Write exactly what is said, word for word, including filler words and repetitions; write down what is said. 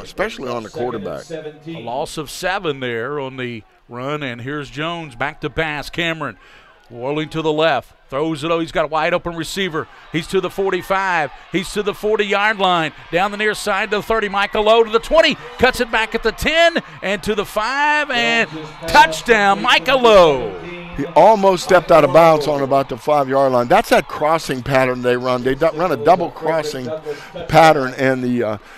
on, especially on the quarterback. A loss of seven there on the run, and here's Jones back to Bass. Cameron whirling to the left. Throws it, oh, he's got a wide open receiver. He's to the forty-five. He's to the forty-yard line. Down the near side to the thirty. Michael Lowe to the twenty. Cuts it back at the ten and to the five. And touchdown, Michael Lowe. He almost stepped out of bounds on about the five-yard line. That's that crossing pattern they run. They run a double crossing pattern, and the uh, –